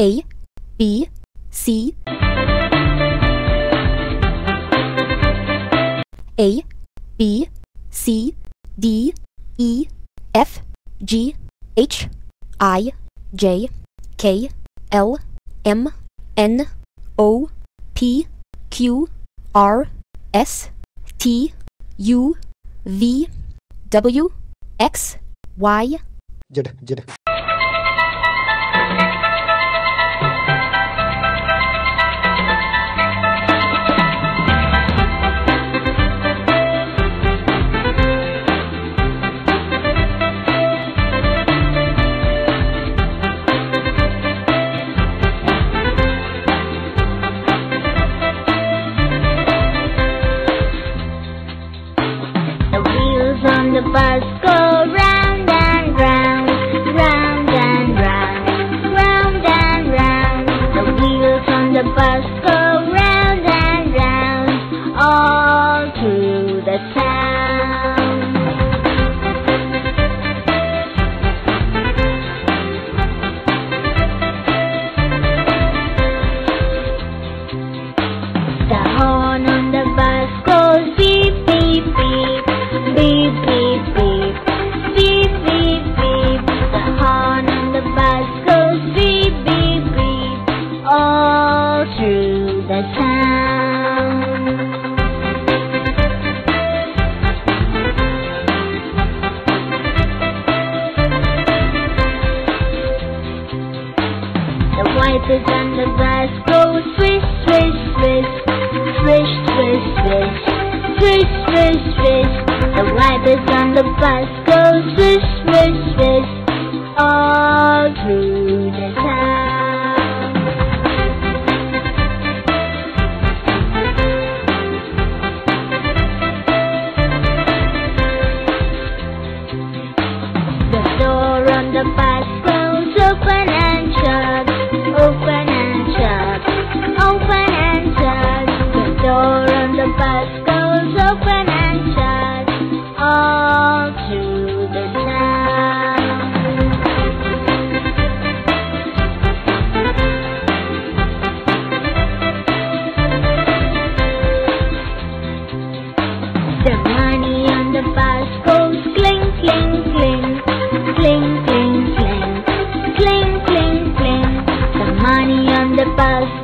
A, B, C. A, B, C, D, E, F, G, H, I, J, K, L, M, N, O, P, Q, R, S, T, U, V, W, X, Y, Z. The bus go round and round, round and round, round and round. The wheels on the bus go round and round, all through the town. The horn on the bus goes beep, beep, beep, beep, beep. Wipers on the bus go swish, swish, swish, swish, swish, swish, swish, swish, swish. The wipers on the bus go swish, swish, swish, all through the town. The door on the bus goes open and shut, open and shut, open and shut. The door on the bus goes open and shut, all through the town. The money on the bus goes cling, cling, cling, cling, cling, cling, cling, cling, cling. Money on the bus